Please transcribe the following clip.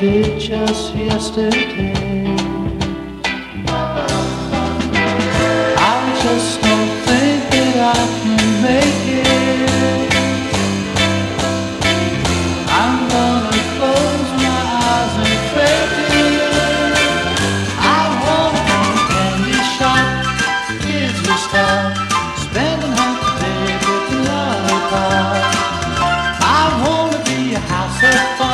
did just yesterday. I just don't think that I can make it. I'm gonna close my eyes and fake it. I want a candy shop, kids will stop spending half the day with the lollipop. I wanna be a house of fun.